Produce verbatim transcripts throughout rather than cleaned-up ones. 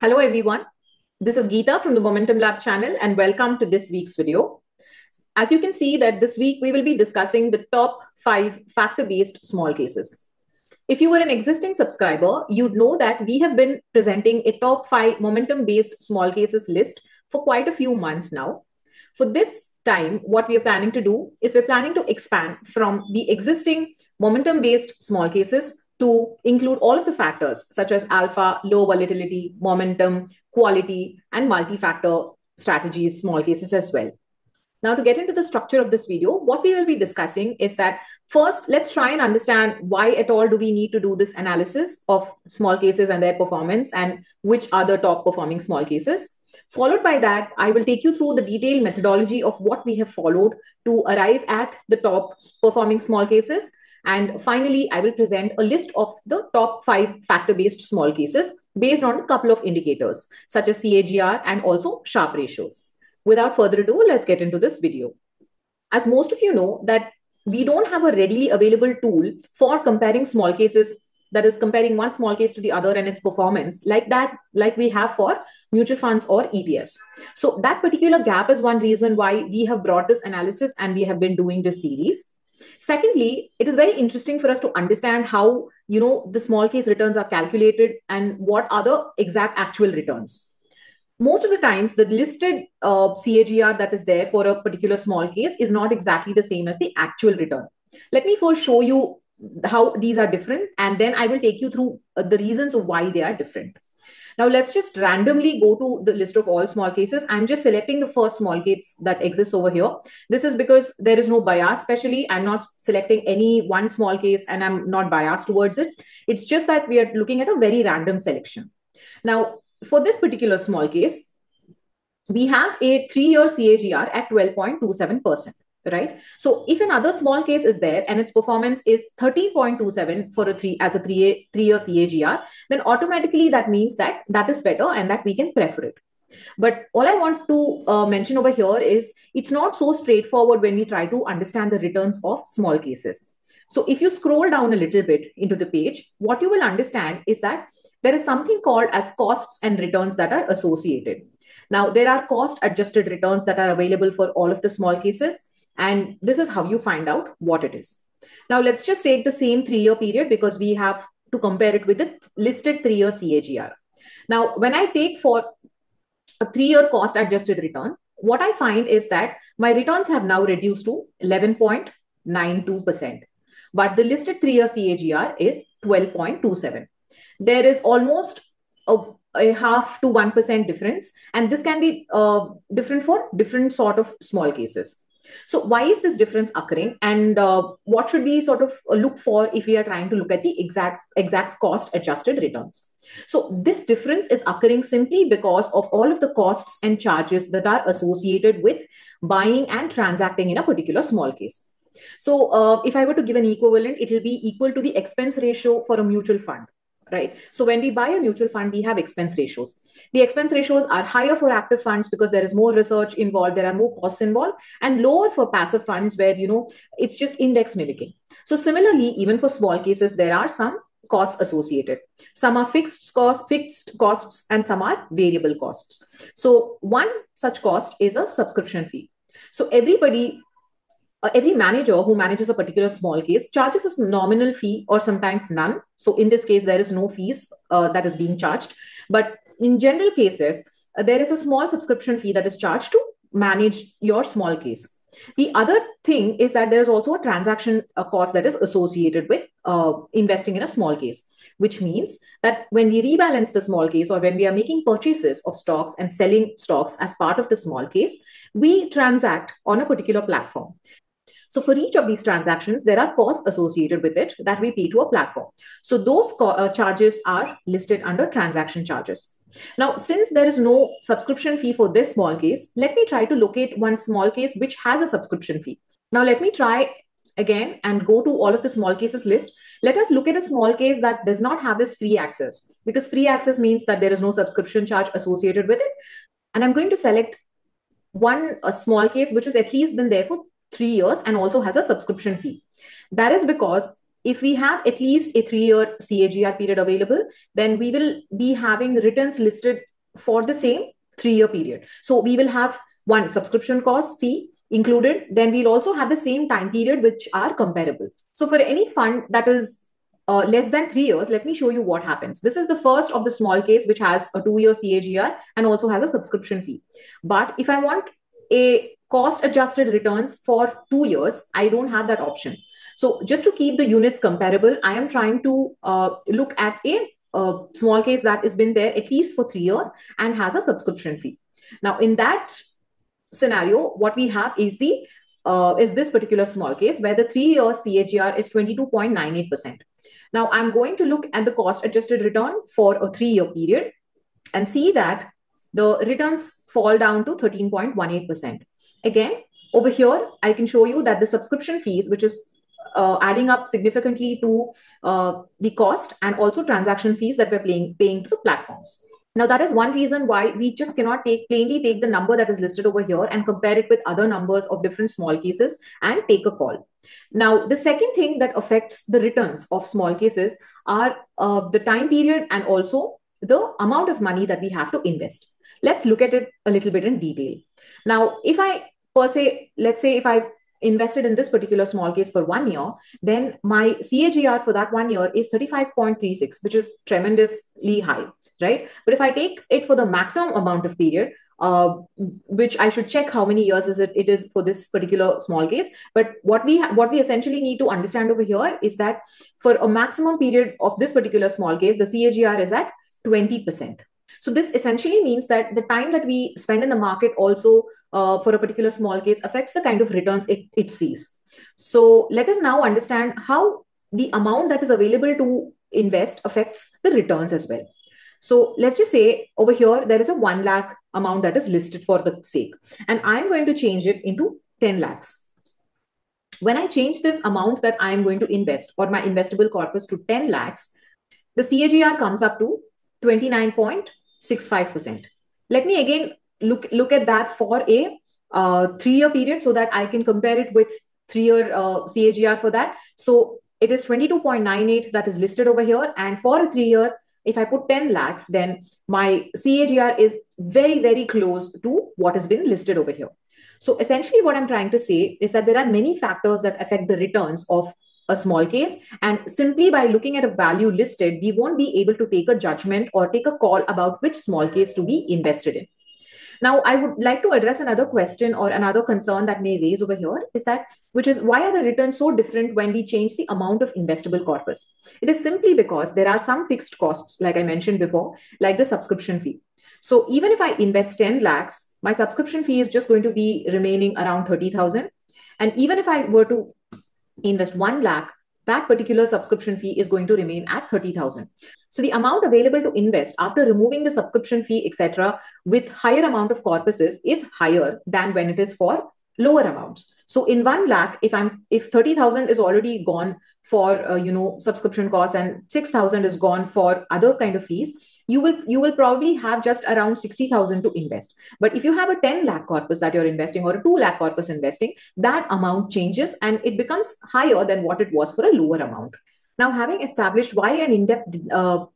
Hello everyone, this is Geeta from the Momentum Lab channel and welcome to this week's video. As you can see that this week we will be discussing the top five factor-based small cases. If you were an existing subscriber, you'd know that we have been presenting a top five momentum-based small cases list for quite a few months now. For this time, what we are planning to do is we're planning to expand from the existing momentum-based small cases to include all of the factors such as alpha, low volatility, momentum, quality, and multi-factor strategies, small cases as well. Now, to get into the structure of this video, what we will be discussing is that first, let's try and understand why at all do we need to do this analysis of small cases and their performance and which are the top performing small cases. Followed by that, I will take you through the detailed methodology of what we have followed to arrive at the top performing small cases. And finally, I will present a list of the top five factor-based small cases based on a couple of indicators, such as C A G R and also Sharpe ratios. Without further ado, let's get into this video. As most of you know, that we don't have a readily available tool for comparing small cases, that is comparing one small case to the other and its performance like that, like we have for mutual funds or E T Fs. So that particular gap is one reason why we have brought this analysis and we have been doing this series. Secondly, it is very interesting for us to understand how, you know, the small case returns are calculated and what are the exact actual returns. Most of the times, the listed uh, C A G R that is there for a particular small case is not exactly the same as the actual return. Let me first show you how these are different, and then I will take you through uh, the reasons of why they are different. Now, let's just randomly go to the list of all small cases. I'm just selecting the first small case that exists over here. This is because there is no bias, especially I'm not selecting any one small case and I'm not biased towards it. It's just that we are looking at a very random selection. Now, for this particular small case, we have a three-year C A G R at twelve point two seven percent, right? So if another small case is there and its performance is thirteen point two seven for a three as a three-year C A G R, then automatically that means that that is better and that we can prefer it. But all I want to uh, mention over here is it's not so straightforward when we try to understand the returns of small cases. So if you scroll down a little bit into the page, what you will understand is that there is something called as costs and returns that are associated. Now, there are cost adjusted returns that are available for all of the small cases. And this is how you find out what it is. Now, let's just take the same three-year period because we have to compare it with the listed three-year C A G R. Now, when I take for a three-year cost adjusted return, what I find is that my returns have now reduced to eleven point nine two percent. But the listed three-year C A G R is twelve point two seven. There is almost a, a half to one percent difference. And this can be uh, different for different sort of small cases. So why is this difference occurring and uh, what should we sort of look for if we are trying to look at the exact, exact cost adjusted returns? So this difference is occurring simply because of all of the costs and charges that are associated with buying and transacting in a particular small case. So uh, if I were to give an equivalent, it will be equal to the expense ratio for a mutual fund. Right. So when we buy a mutual fund, we have expense ratios. The expense ratios are higher for active funds because there is more research involved. There are more costs involved and lower for passive funds where, you know, it's just index mimicking. So similarly, even for small cases, there are some costs associated. Some are fixed costs, fixed costs, and some are variable costs. So one such cost is a subscription fee. So everybody Uh, every manager who manages a particular small case charges a nominal fee or sometimes none. So in this case, there is no fees uh, that is being charged. But in general cases, uh, there is a small subscription fee that is charged to manage your small case. The other thing is that there is also a transaction uh, cost that is associated with uh, investing in a small case, which means that when we rebalance the small case or when we are making purchases of stocks and selling stocks as part of the small case, we transact on a particular platform. So for each of these transactions, there are costs associated with it that we pay to a platform. So those uh, charges are listed under transaction charges. Now, since there is no subscription fee for this small case, let me try to locate one small case which has a subscription fee. Now, let me try again and go to all of the small cases list. Let us look at a small case that does not have this free access because free access means that there is no subscription charge associated with it. And I'm going to select one a small case which has at least been there for three years and also has a subscription fee. That is because if we have at least a three-year C A G R period available, then we will be having returns listed for the same three-year period. So we will have one subscription cost fee included. Then we'll also have the same time period, which are comparable. So for any fund that is uh, less than three years, let me show you what happens. This is the first of the small case, which has a two-year C A G R and also has a subscription fee. But if I want a cost-adjusted returns for two years, I don't have that option. So just to keep the units comparable, I am trying to uh, look at a uh, small case that has been there at least for three years and has a subscription fee. Now, in that scenario, what we have is the uh, is this particular small case where the three-year C A G R is twenty-two point nine eight percent. Now, I'm going to look at the cost-adjusted return for a three-year period and see that the returns fall down to thirteen point one eight percent. Again, over here, I can show you that the subscription fees, which is uh, adding up significantly to uh, the cost and also transaction fees that we're paying, paying to the platforms. Now, that is one reason why we just cannot take plainly take the number that is listed over here and compare it with other numbers of different small cases and take a call. Now, the second thing that affects the returns of small cases are uh, the time period and also the amount of money that we have to invest. Let's look at it a little bit in detail. Now, if I per se, let's say if I invested in this particular small case for one year, then my C A G R for that one year is thirty-five point three six, which is tremendously high, right? But if I take it for the maximum amount of period, uh, which I should check how many years is it, it is for this particular small case. But what we what we essentially need to understand over here is that for a maximum period of this particular small case, the C A G R is at twenty percent. So this essentially means that the time that we spend in the market also uh, for a particular small case affects the kind of returns it, it sees. So let us now understand how the amount that is available to invest affects the returns as well. So let's just say over here, there is a one lakh amount that is listed for the sake, and I'm going to change it into ten lakhs. When I change this amount that I'm going to invest or my investable corpus to ten lakhs, the C A G R comes up to twenty-nine point six five percent. Let me again look, look at that for a uh, three-year period so that I can compare it with three-year uh, C A G R for that. So it is twenty-two point nine eight that is listed over here. And for a three-year, if I put ten lakhs, then my C A G R is very, very close to what has been listed over here. So essentially what I'm trying to say is that there are many factors that affect the returns of a small case, and simply by looking at a value listed, we won't be able to take a judgment or take a call about which small case to be invested in. Now, I would like to address another question or another concern that may raise over here is that, which is why are the returns so different when we change the amount of investable corpus? It is simply because there are some fixed costs, like I mentioned before, like the subscription fee. So even if I invest ten lakhs, my subscription fee is just going to be remaining around thirty thousand. And even if I were to invest one lakh, that particular subscription fee is going to remain at thirty thousand. So the amount available to invest after removing the subscription fee, et cetera, with higher amount of corpuses is higher than when it is for lower amounts. So in one lakh, if I'm if thirty thousand is already gone for uh, you know subscription costs and six thousand is gone for other kind of fees, you will you will probably have just around sixty thousand to invest. But if you have a ten lakh corpus that you're investing or a two lakh corpus investing, that amount changes and it becomes higher than what it was for a lower amount. Now, having established why an in-depth uh,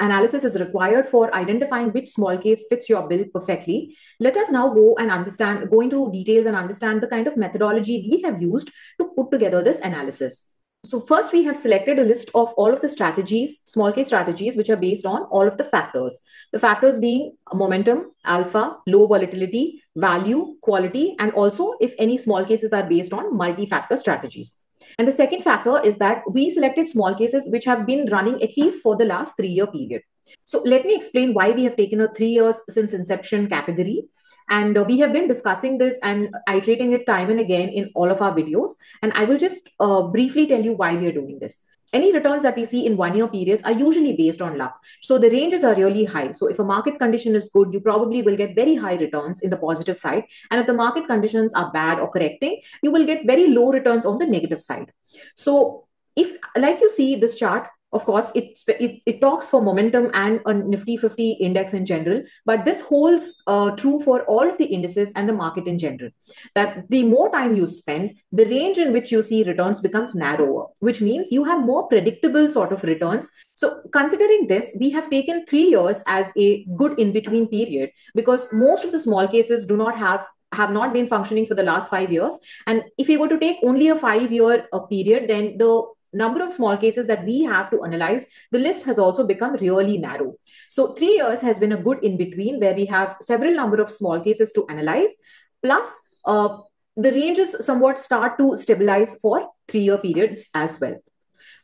analysis is required for identifying which small case fits your bill perfectly, let us now go and understand, go into details and understand the kind of methodology we have used to put together this analysis. So first, we have selected a list of all of the strategies, small case strategies, which are based on all of the factors. The factors being momentum, alpha, low volatility, value, quality, and also if any small cases are based on multi-factor strategies. And the second factor is that we selected small cases which have been running at least for the last three-year period. So let me explain why we have taken a three years since inception category. And we have been discussing this and iterating it time and again in all of our videos. And I will just uh, briefly tell you why we are doing this. Any returns that we see in one-year periods are usually based on luck. So the ranges are really high. So if a market condition is good, you probably will get very high returns in the positive side. And if the market conditions are bad or correcting, you will get very low returns on the negative side. So if, like you see this chart, Of course, it, it, it talks for momentum and a Nifty fifty index in general, but this holds uh, true for all of the indices and the market in general, that the more time you spend, the range in which you see returns becomes narrower, which means you have more predictable sort of returns. So considering this, we have taken three years as a good in-between period, because most of the small cases do not have have not been functioning for the last five years. And if you were to take only a five-year uh, period, then the number of small cases that we have to analyze, the list has also become really narrow. So three years has been a good in-between where we have several number of small cases to analyze, plus uh, the ranges somewhat start to stabilize for three-year periods as well.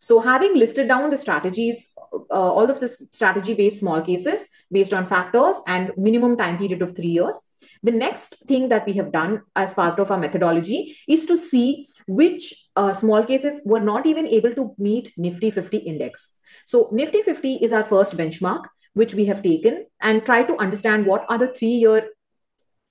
So having listed down the strategies, uh, all of the strategy-based small cases based on factors and minimum time period of three years, the next thing that we have done as part of our methodology is to see which uh, small cases were not even able to meet Nifty fifty index. So Nifty fifty is our first benchmark, which we have taken and try to understand what are the three-year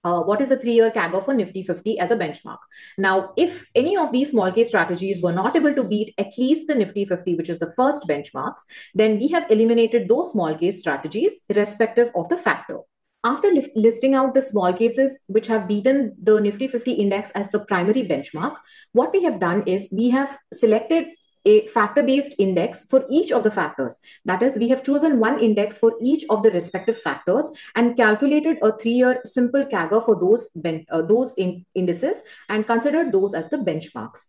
Uh, what is the three-year C A G R for Nifty fifty as a benchmark? Now, if any of these small case strategies were not able to beat at least the Nifty fifty, which is the first benchmarks, then we have eliminated those small case strategies irrespective of the factor. After li- listing out the small cases which have beaten the Nifty fifty index as the primary benchmark, what we have done is we have selected a factor-based index for each of the factors. That is, we have chosen one index for each of the respective factors and calculated a three-year simple C A G R for those, uh, those in indices and considered those as the benchmarks.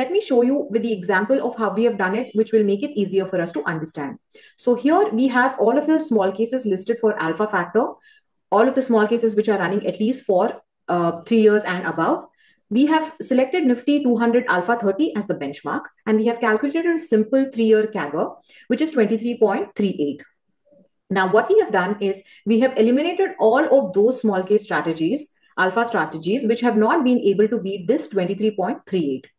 Let me show you with the example of how we have done it, which will make it easier for us to understand. So here we have all of the small cases listed for alpha factor, all of the small cases which are running at least for uh, three years and above. We have selected Nifty two hundred alpha thirty as the benchmark, and we have calculated a simple three-year C A G R, which is twenty-three point three eight. Now, what we have done is we have eliminated all of those small case strategies, alpha strategies, which have not been able to beat this twenty-three point three eight.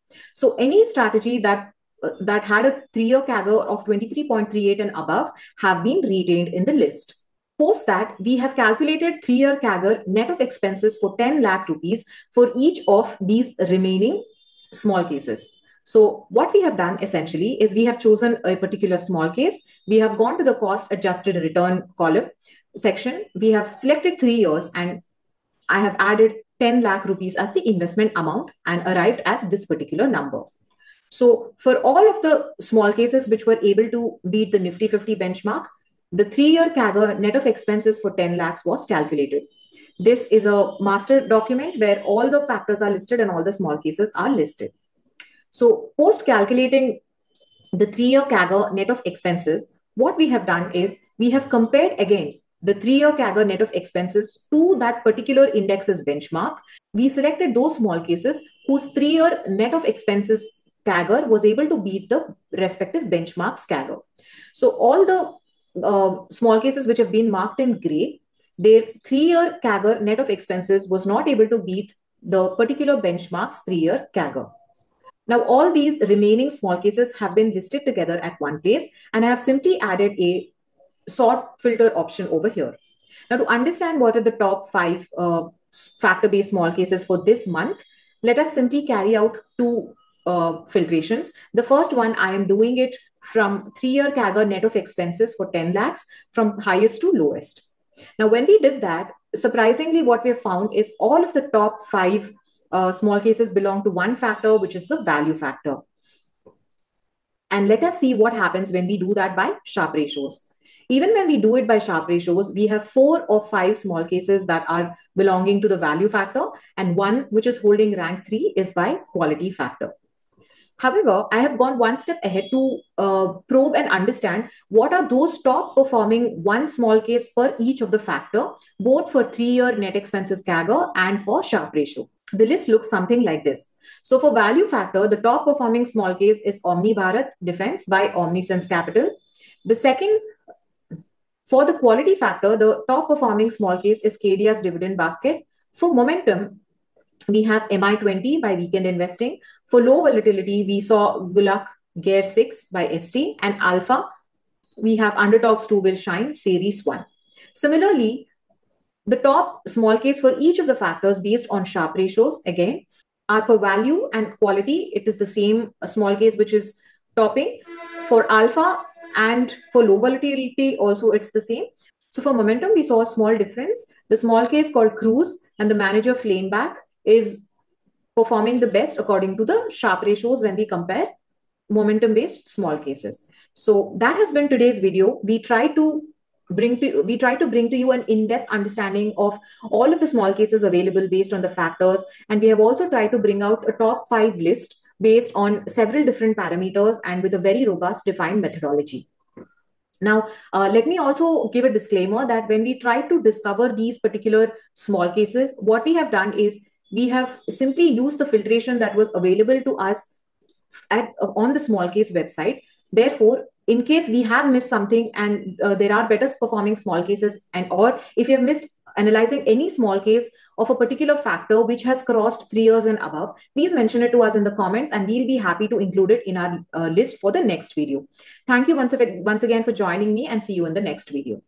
So any strategy that, uh, that had a three-year C A G R of twenty-three point three eight and above have been retained in the list. Post that, we have calculated three-year C A G R net of expenses for ten lakh rupees for each of these remaining small cases. So what we have done essentially is we have chosen a particular small case. We have gone to the cost adjusted return column section. We have selected three years and I have added ten lakh rupees as the investment amount and arrived at this particular number. So for all of the small cases which were able to beat the Nifty fifty benchmark, the three-year C A G R net of expenses for ten lakhs was calculated. This is a master document where all the factors are listed and all the small cases are listed. So post-calculating the three-year C A G R net of expenses, what we have done is we have compared again the three-year C A G R net of expenses to that particular index's benchmark. We selected those small cases whose three-year net of expenses C A G R was able to beat the respective benchmark's C A G R. So all the Uh, small cases which have been marked in gray, their three-year C A G R net of expenses was not able to beat the particular benchmark's three-year C A G R. Now, all these remaining small cases have been listed together at one place, and I have simply added a sort filter option over here. Now, to understand what are the top five uh, factor-based small cases for this month, let us simply carry out two uh, filtrations. The first one, I am doing it from three-year C A G R net of expenses for ten lakhs from highest to lowest. Now, when we did that, surprisingly, what we have found is all of the top five uh, small cases belong to one factor, which is the value factor. And let us see what happens when we do that by Sharpe ratios. Even when we do it by Sharpe ratios, we have four or five small cases that are belonging to the value factor, and one which is holding rank three is by quality factor. However, I have gone one step ahead to uh, probe and understand what are those top performing one small case per each of the factor, both for three-year net expenses C A G R and for Sharpe ratio. The list looks something like this. So for value factor, the top performing small case is Omni Bharat Defense by Omnisense Capital. The second, for the quality factor, the top performing small case is K D A's Dividend Basket. For momentum, we have M I twenty by Weekend Investing. For low volatility, we saw Gulaq Gear six by S T. And alpha, we have Underdogs two Will Shine, Series one. Similarly, the top small case for each of the factors based on Sharpe ratios, again, are for value and quality. It is the same small case which is topping. For alpha, And for low volatility also, it's the same. So for momentum, we saw a small difference. The small case called Cruise and the manager Flameback is performing the best according to the Sharpe ratios when we compare momentum-based small cases. So that has been today's video. We try to bring to we try to bring to you an in-depth understanding of all of the small cases available based on the factors. And we have also tried to bring out a top five list based on several different parameters and with a very robust defined methodology. Now, uh, let me also give a disclaimer that when we try to discover these particular small cases, what we have done is we have simply used the filtration that was available to us at, uh, on the small case website. Therefore, in case we have missed something and uh, there are better performing small cases, and or if you have missed analyzing any small case of a particular factor which has crossed three years and above, please mention it to us in the comments and we'll be happy to include it in our uh, list for the next video. Thank you once, once again for joining me, and see you in the next video.